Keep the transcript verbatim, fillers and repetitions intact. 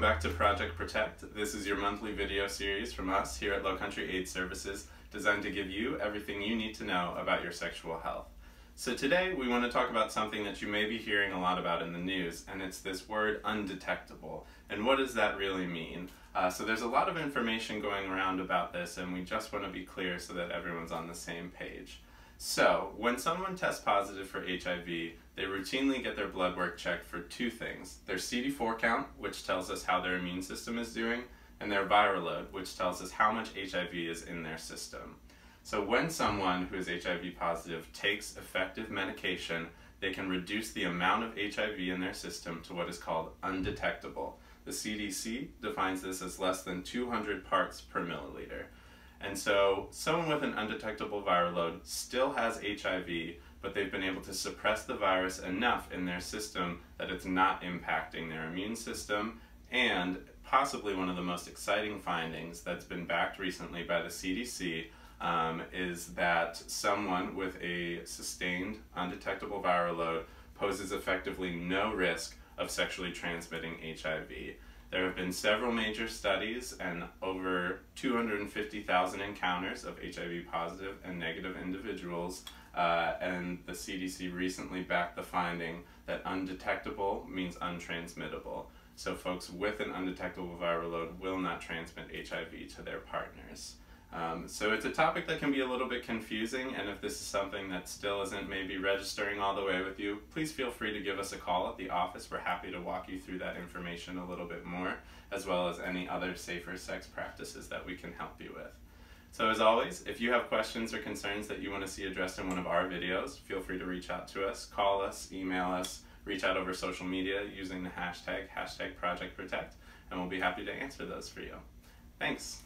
welcome back to Project Protect. This is your monthly video series from us here at Lowcountry AIDS Services, designed to give you everything you need to know about your sexual health. So today we want to talk about something that you may be hearing a lot about in the news, and it's this word undetectable. And what does that really mean? Uh, so there's a lot of information going around about this, and we just want to be clear so that everyone's on the same page. So when someone tests positive for H I V, they routinely get their blood work checked for two things: their C D four count, which tells us how their immune system is doing, and their viral load, which tells us how much H I V is in their system. So when someone who is H I V positive takes effective medication, they can reduce the amount of H I V in their system to what is called undetectable. The C D C defines this as less than two hundred parts per milliliter. And so someone with an undetectable viral load still has H I V, but they've been able to suppress the virus enough in their system that it's not impacting their immune system. And possibly one of the most exciting findings that's been backed recently by the C D C um, is that someone with a sustained undetectable viral load poses effectively no risk of sexually transmitting H I V. There have been several major studies and over two hundred fifty thousand encounters of H I V positive and negative individuals, uh, and the C D C recently backed the finding that undetectable means untransmittable. So folks with an undetectable viral load will not transmit H I V to their partners. Um, so it's a topic that can be a little bit confusing, and if this is something that still isn't maybe registering all the way with you, please feel free to give us a call at the office. We're happy to walk you through that information a little bit more, as well as any other safer sex practices that we can help you with. So as always, if you have questions or concerns that you want to see addressed in one of our videos, feel free to reach out to us, call us, email us, reach out over social media using the hashtag, hashtag Project Protect, and we'll be happy to answer those for you. Thanks.